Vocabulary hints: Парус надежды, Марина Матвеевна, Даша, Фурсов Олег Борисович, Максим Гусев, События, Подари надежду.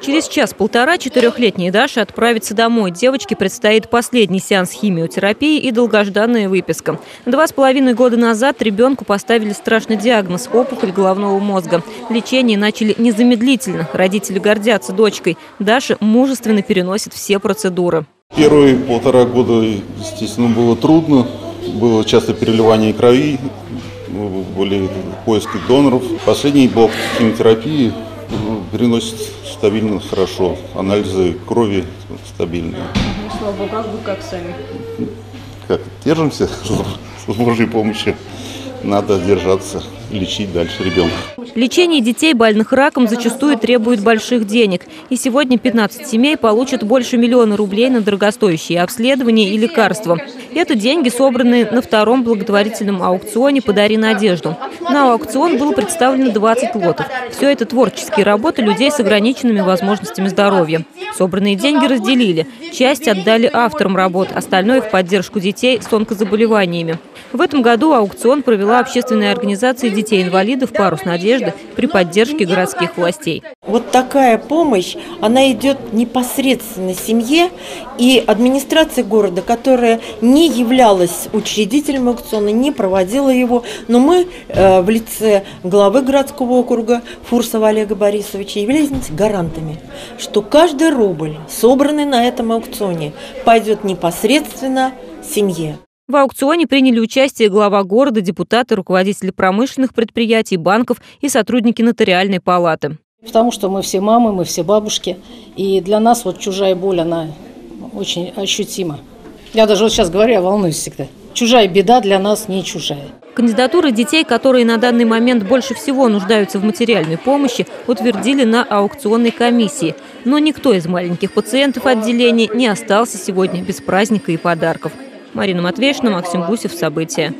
Через час-полтора 4-летняя Даша отправится домой. Девочке предстоит последний сеанс химиотерапии и долгожданная выписка. 2,5 года назад ребенку поставили страшный диагноз – опухоль головного мозга. Лечение начали незамедлительно. Родители гордятся дочкой. Даша мужественно переносит все процедуры. Первые 1,5 года, естественно, было трудно. Было часто переливание крови, были поиски доноров. Последний блок химиотерапии переносит стабильно, хорошо. Анализы крови стабильные. Слава Богу, а вы как сами? Как, держимся с Божьей помощью. Надо держаться, лечить дальше ребенка. Лечение детей, больных раком, зачастую требует больших денег. И сегодня 15 семей получат больше миллиона рублей на дорогостоящие обследования и лекарства. Это деньги, собранные на втором благотворительном аукционе «Подари надежду». На аукцион было представлено 20 лотов. Все это творческие работы людей с ограниченными возможностями здоровья. Собранные деньги разделили. Часть отдали авторам работ, остальное в поддержку детей с онкозаболеваниями. В этом году аукцион провела общественная организация детей-инвалидов «Парус надежды» при поддержке городских властей. Вот такая помощь, она идет непосредственно семье, и администрации города, которая не являлась учредителем аукциона, не проводила его, но мы в лице главы городского округа Фурсова Олега Борисовича являемся гарантами, что каждый рубль, собранный на этом аукционе, пойдет непосредственно семье. В аукционе приняли участие глава города, депутаты, руководители промышленных предприятий, банков и сотрудники нотариальной палаты. Потому что мы все мамы, мы все бабушки, и для нас вот чужая боль, она очень ощутима. Я даже вот сейчас говорю, я волнуюсь всегда. Чужая беда для нас не чужая. Кандидатуры детей, которые на данный момент больше всего нуждаются в материальной помощи, утвердили на аукционной комиссии. Но никто из маленьких пациентов отделения не остался сегодня без праздника и подарков. Марина Матвеевна, Максим Гусев, «События».